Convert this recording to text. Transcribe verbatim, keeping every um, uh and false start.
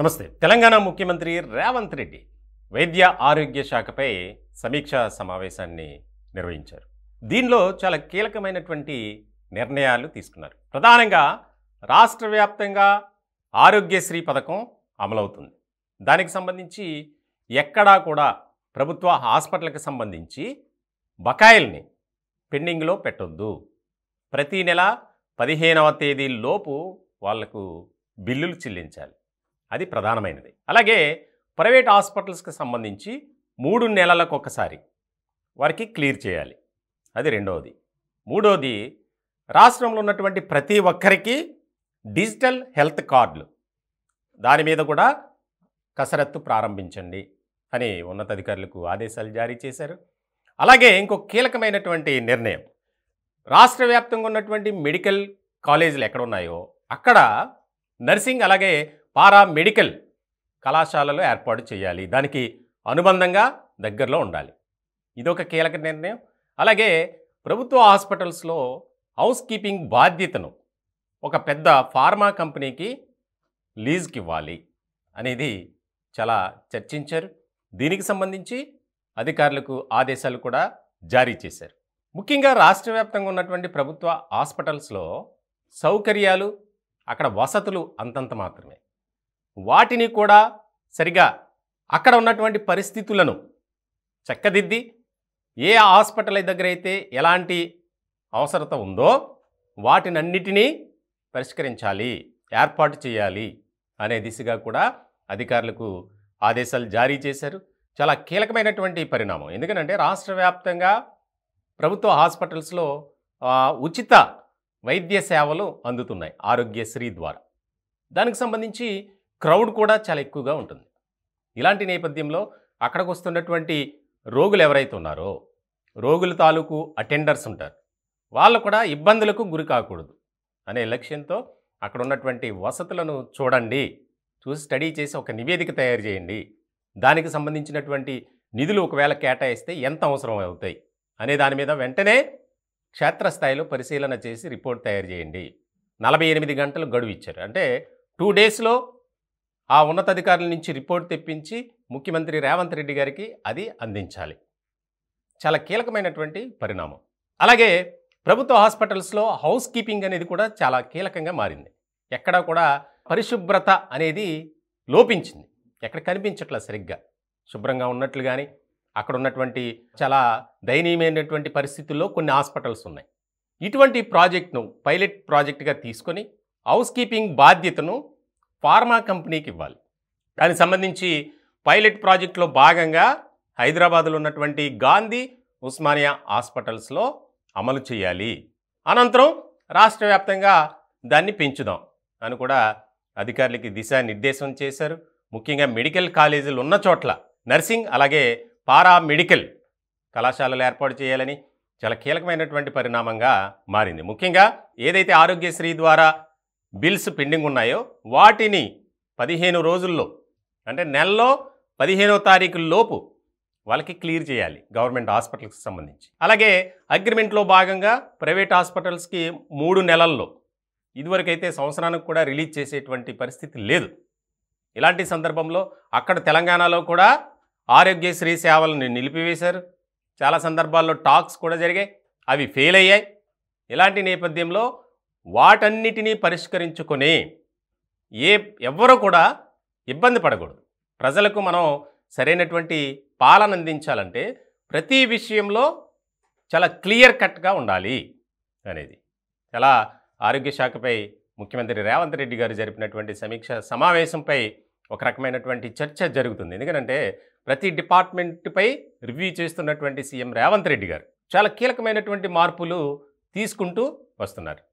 నమస్తే. తెలంగాణ ముఖ్యమంత్రి రేవంత్ రెడ్డి వైద్య ఆరోగ్య శాఖపై సమీక్షా సమావేశాన్ని నిర్వహించారు. దీనిలో చాలా కీలకమైనటువంటి నిర్ణయాలు తీసుకున్నారు. ప్రధానంగా రాష్ట్ర వ్యాప్తంగా ఆరోగ్యశ్రీ పథకం అమలవుతుంది. దానికి సంబంధించి ఎక్కడా కూడా ప్రభుత్వ హాస్పిటల్కి సంబంధించి బకాయిల్ని పెండింగ్లో పెట్టొద్దు. ప్రతీ నెల పదిహేనవ తేదీలోపు వాళ్లకు బిల్లులు చెల్లించాలి. అది ప్రధానమైనది. అలాగే ప్రైవేట్ హాస్పిటల్స్కి సంబంధించి మూడు నెలలకు ఒకసారి వారికి క్లియర్ చేయాలి. అది రెండవది. మూడవది, రాష్ట్రంలో ఉన్నటువంటి ప్రతి ఒక్కరికి డిజిటల్ హెల్త్ కార్డులు, దాని మీద కూడా కసరత్తు ప్రారంభించండి అని ఉన్నతాధికారులకు ఆదేశాలు జారీ చేశారు. అలాగే ఇంకో కీలకమైనటువంటి నిర్ణయం, రాష్ట్ర వ్యాప్తంగా ఉన్నటువంటి మెడికల్ కాలేజీలు ఎక్కడ ఉన్నాయో అక్కడ నర్సింగ్ అలాగే పారా మెడికల్ కళాశాలలో ఏర్పాటు చేయాలి. దానికి అనుబంధంగా దగ్గరలో ఉండాలి. ఇదొక కీలక నిర్ణయం. అలాగే ప్రభుత్వ హాస్పిటల్స్లో హౌస్ కీపింగ్ బాధ్యతను ఒక పెద్ద ఫార్మా కంపెనీకి లీజుకి ఇవ్వాలి అనేది చాలా చర్చించారు. దీనికి సంబంధించి అధికారులకు ఆదేశాలు కూడా జారీ చేశారు. ముఖ్యంగా రాష్ట్ర వ్యాప్తంగా ఉన్నటువంటి ప్రభుత్వ హాస్పిటల్స్లో సౌకర్యాలు, అక్కడ వసతులు అంతంత మాత్రమే. వాటిని కూడా సరిగా అక్కడ ఉన్నటువంటి పరిస్థితులను చక్కదిద్ది ఏ హాస్పిటల్ దగ్గర అయితే ఎలాంటి అవసరత ఉందో వాటినన్నిటినీ పరిష్కరించాలి, ఏర్పాటు చేయాలి అనే దిశగా కూడా అధికారులకు ఆదేశాలు జారీ చేశారు. చాలా కీలకమైనటువంటి పరిణామం. ఎందుకంటే రాష్ట్ర వ్యాప్తంగా ప్రభుత్వ హాస్పిటల్స్లో ఉచిత వైద్య సేవలు అందుతున్నాయి ఆరోగ్యశ్రీ ద్వారా. దానికి సంబంధించి క్రౌడ్ కూడా చాలా ఎక్కువగా ఉంటుంది. ఇలాంటి నేపథ్యంలో అక్కడికి వస్తున్నటువంటి రోగులు ఎవరైతే ఉన్నారో రోగుల తాలూకు అటెండర్స్ ఉంటారు, వాళ్ళు కూడా ఇబ్బందులకు గురి కాకూడదు అనే లక్ష్యంతో అక్కడ ఉన్నటువంటి వసతులను చూడండి, చూసి స్టడీ చేసి ఒక నివేదిక తయారు చేయండి. దానికి సంబంధించినటువంటి నిధులు ఒకవేళ కేటాయిస్తే ఎంత అవసరం అవుతాయి అనే దాని మీద వెంటనే క్షేత్రస్థాయిలో పరిశీలన చేసి రిపోర్ట్ తయారు చేయండి. నలభై ఎనిమిది గంటలు గడువు ఇచ్చారు. అంటే టూ డేస్లో ఆ ఉన్నతాధికారుల నుంచి రిపోర్ట్ తెప్పించి ముఖ్యమంత్రి రేవంత్ రెడ్డి గారికి అది అందించాలి. చాలా కీలకమైనటువంటి పరిణామం. అలాగే ప్రభుత్వ హాస్పిటల్స్లో హౌస్ కీపింగ్ అనేది కూడా చాలా కీలకంగా మారింది. ఎక్కడా కూడా పరిశుభ్రత అనేది లోపించింది. ఎక్కడ కనిపించట్లా సరిగ్గా శుభ్రంగా ఉన్నట్లు. కానీ అక్కడ ఉన్నటువంటి చాలా దయనీయమైనటువంటి పరిస్థితుల్లో కొన్ని హాస్పిటల్స్ ఉన్నాయి. ఇటువంటి ప్రాజెక్ట్ను పైలట్ ప్రాజెక్ట్గా తీసుకొని హౌస్ కీపింగ్ బాధ్యతను ఫార్మా కంపెనీకి ఇవ్వాలి. దానికి సంబంధించి పైలట్ ప్రాజెక్టులో భాగంగా హైదరాబాద్లో ఉన్నటువంటి గాంధీ, ఉస్మానియా హాస్పిటల్స్లో అమలు చేయాలి. అనంతరం రాష్ట్ర వ్యాప్తంగా దాన్ని పెంచుదాం అని కూడా అధికారులకి దిశానిర్దేశం చేశారు. ముఖ్యంగా మెడికల్ కాలేజీలు ఉన్న చోట్ల నర్సింగ్ అలాగే పారా మెడికల్ కళాశాలలు ఏర్పాటు చేయాలని చాలా కీలకమైనటువంటి పరిణామంగా మారింది. ముఖ్యంగా ఏదైతే ఆరోగ్యశ్రీ ద్వారా బిల్స్ పెండింగ్ ఉన్నాయో వాటిని పదిహేను రోజుల్లో, అంటే నెలలో పదిహేనో తారీఖు లోపు వాళ్ళకి క్లియర్ చేయాలి గవర్నమెంట్ హాస్పిటల్స్కి సంబంధించి. అలాగే అగ్రిమెంట్లో భాగంగా ప్రైవేట్ హాస్పిటల్స్కి మూడు నెలల్లో, ఇదివరకైతే సంవత్సరానికి కూడా రిలీజ్ చేసేటువంటి పరిస్థితి లేదు. ఇలాంటి సందర్భంలో అక్కడ తెలంగాణలో కూడా ఆరోగ్యశ్రీ సేవలను నిలిపివేశారు. చాలా సందర్భాల్లో టాక్స్ కూడా జరిగాయి, అవి ఫెయిల్ అయ్యాయి. ఇలాంటి నేపథ్యంలో వాటన్నిటినీ పరిష్కరించుకొని ఏ ఎవ్వరూ కూడా ఇబ్బంది పడకూడదు. ప్రజలకు మనం సరైనటువంటి పాలన అందించాలంటే ప్రతి విషయంలో చాలా క్లియర్ కట్గా ఉండాలి అనేది చాలా ఆరోగ్య శాఖపై ముఖ్యమంత్రి రేవంత్ రెడ్డి గారు జరిపినటువంటి సమీక్ష సమావేశంపై ఒక రకమైనటువంటి చర్చ జరుగుతుంది. ఎందుకంటే ప్రతి డిపార్ట్మెంట్పై రివ్యూ చేస్తున్నటువంటి సీఎం రేవంత్ రెడ్డి గారు చాలా కీలకమైనటువంటి మార్పులు తీసుకుంటూ వస్తున్నారు.